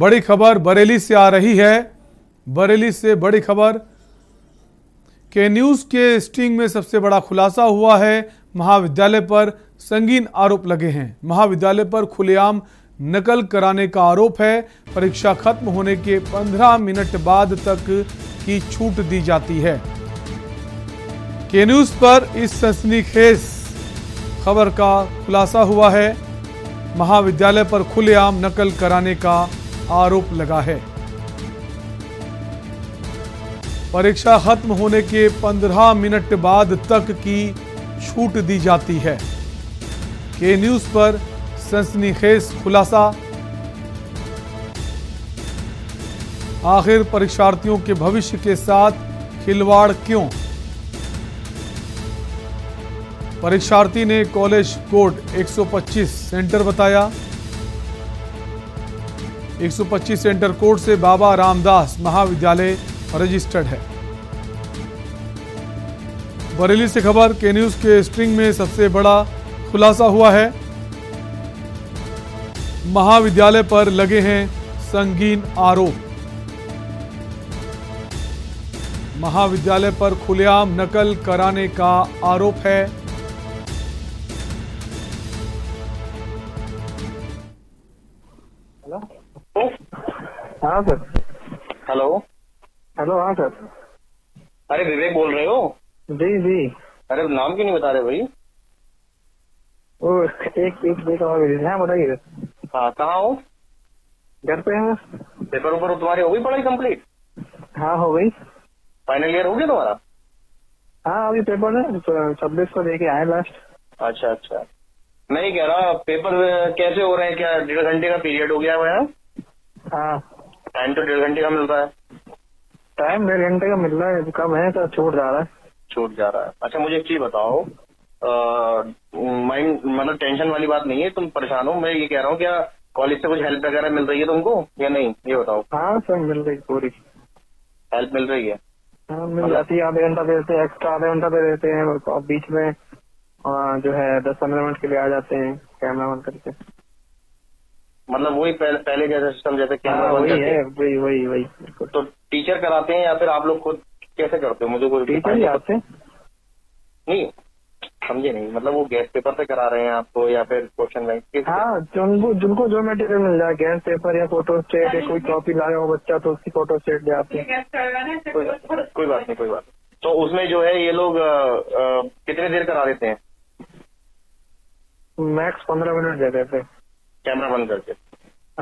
बड़ी खबर बरेली से आ रही है। बरेली से बड़ी खबर के न्यूज़ के स्टिंग में सबसे बड़ा खुलासा हुआ है। महाविद्यालय पर संगीन आरोप लगे हैं। महाविद्यालय पर खुलेआम नकल कराने का आरोप है। परीक्षा खत्म होने के 15 मिनट बाद तक की छूट दी जाती है। के न्यूज़ पर इस सनसनीखेज खबर का खुलासा हुआ है। महाविद्यालय पर खुलेआम नकल कराने का आरोप लगा है। परीक्षा खत्म होने के 15 मिनट बाद तक की छूट दी जाती है। के न्यूज़ पर सनसनीखेज खुलासा। आखिर परीक्षार्थियों के भविष्य के साथ खिलवाड़ क्यों? परीक्षार्थी ने कॉलेज कोड 125 सेंटर बताया। 125 सेंटर कोड से बाबा रामदास महाविद्यालय रजिस्टर्ड है। बरेली से खबर के न्यूज़ के स्ट्रिंग में सबसे बड़ा खुलासा हुआ है। महाविद्यालय पर लगे हैं संगीन आरोप। महाविद्यालय पर खुलेआम नकल कराने का आरोप है। हेलो, हाँ सर। हेलो हेलो, हाँ सर। अरे विवेक बोल रहे हो? जी। अरे नाम क्यों नहीं बता रहे भाई? ओ एक बताइए। हाँ, कहाँ हो? घर पे है। पेपर ऊपर तुम्हारी हो गई पढ़ाई कंप्लीट? हाँ, हो गई। फाइनल ईयर हो गया तुम्हारा? हाँ, अभी पेपर है 26 को लेके आए लास्ट। अच्छा, मैं कह रहा पेपर कैसे हो रहे हैं? क्या 1.5 घंटे का पीरियड हो गया है? हाँ, टाइम तो 1.5 घंटे का मिलता है। टाइम 1.5 घंटे का मिल रहा है, कम है तो छूट जा रहा है। अच्छा मुझे एक चीज बताओ, माइंड मतलब टेंशन वाली बात नहीं है, तुम परेशान हो? मैं ये कह रहा हूँ क्या कॉलेज से कुछ हेल्प वगैरह मिल रही है तुमको या नहीं, ये बताओ। हाँ सर, मिल रही, पूरी हेल्प मिल रही है। हाँ, मिल जाती है। आधे घंटा दे देते हैं एक्स्ट्रा, आधे घंटा दे देते हैं और बीच में जो है 10-15 मिनट के लिए आ जाते हैं कैमरा ऑन करके। मतलब वही पहले जैसा सिस्टम, जैसे कैमरा ऑन करके वही। तो टीचर कराते हैं या फिर आप लोग खुद कैसे करते हो? मुझे कोई टीचर ही आते नहीं, समझे नहीं। मतलब वो गैस पेपर से करा रहे हैं आपको या फिर क्वेश्चन बैंक? हाँ, जिनको जो मटेरियल मिल जाए, गैस पेपर या फोटो स्टेट या कोई कॉपी लाया हो बच्चा तो उसकी फोटो स्टेट ले आते हैं। कोई बात नहीं। तो उसमें जो है ये लोग कितने देर करा देते हैं? मैक्स 15 मिनट दे देते हैं कैमरा बंद करके।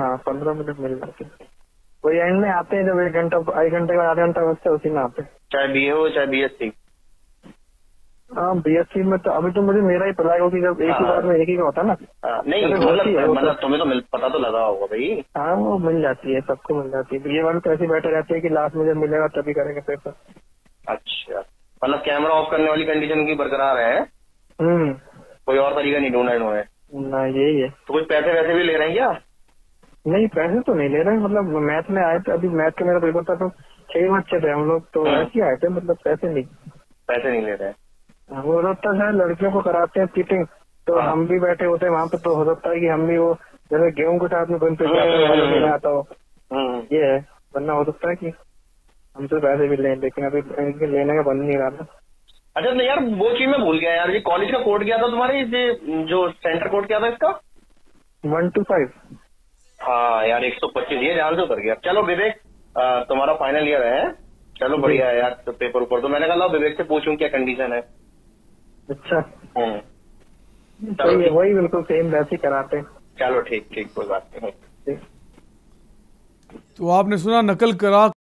हाँ, 15 मिनट मिल जाते हैं। कोई एंड में आते हैं जब 1 घंटे का आधा घंटा बचता है, उसी में आते हैं। चाहे बीए हो चाहे बीएससी। हाँ, बीएससी में तो अभी तो मुझे मेरा ही पता होगा कि जब एक ही बार में एक ही का होता है ना। नहीं मतलब तुम्हें तो पता तो लगा होगा भाई। हाँ, वो मिल जाती है, सबको मिल जाती है। बीए वाले तो ऐसे बैठे रहते हैं कि लास्ट में जब मिलेगा तभी करेंगे पेपर। अच्छा, मतलब कैमरा ऑफ करने वाली कंडीशन की बरकरार है? कोई और तरीका नहीं ढूंढा इन्होंने? ना, यही है। तो कुछ पैसे वैसे भी ले रहे हैं क्या? नहीं, पैसे तो नहीं ले रहे हैं। मतलब मैथ में आए थे, अभी मैथ का मेरा पेपर था तो 6 बच्चे थे हम लोग, तो ऐसे आए थे। मतलब पैसे नहीं ले रहे हैं। हो सकता है लड़कियों को कराते हैं चीटिंग, तो हम भी बैठे होते हैं वहाँ पे, तो हो सकता है कि हम भी वो जैसे गेहूं के साथ में बन पे आता हो, ये है। वरना हो सकता है कि हम तो पैसे भी लें, लेकिन अभी इनके लेने का बंद नहीं रहा था। अच्छा नहीं यार, वो चीज मैं भूल गया यार, ये कॉलेज का कोड क्या था तुम्हारे? ये जो सेंटर कोड क्या था इसका? 125। हाँ यार, 125। ये ध्यान से उतर गया। चलो विवेक, तुम्हारा फाइनल ईयर है, चलो बढ़िया है यार। तो पेपर ऊपर तो मैंने कहा विवेक से पूछूं क्या कंडीशन है। अच्छा, वही बिल्कुल सेम वैसे ही कराते। चलो ठीक, कोई बात नहीं। तो आपने सुना नकल करा